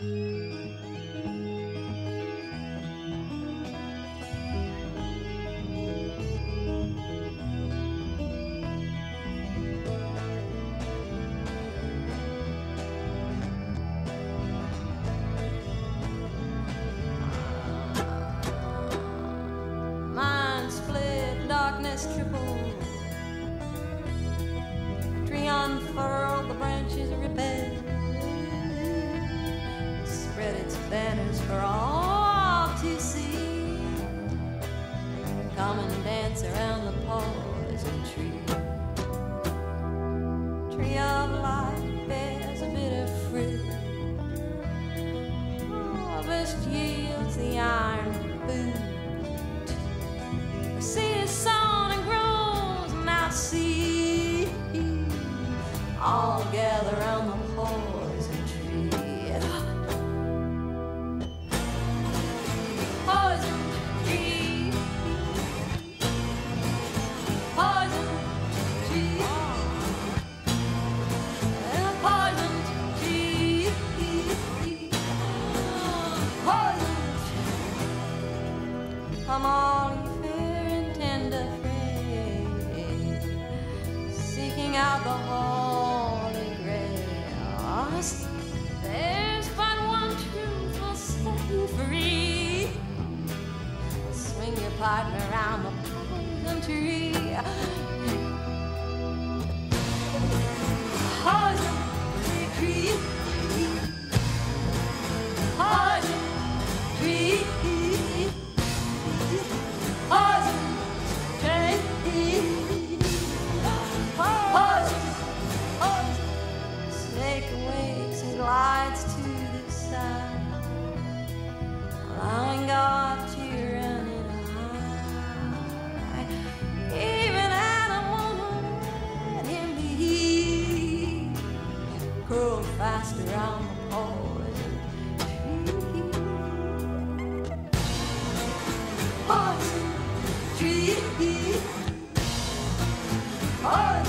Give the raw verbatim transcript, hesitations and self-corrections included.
Poison tree. Poison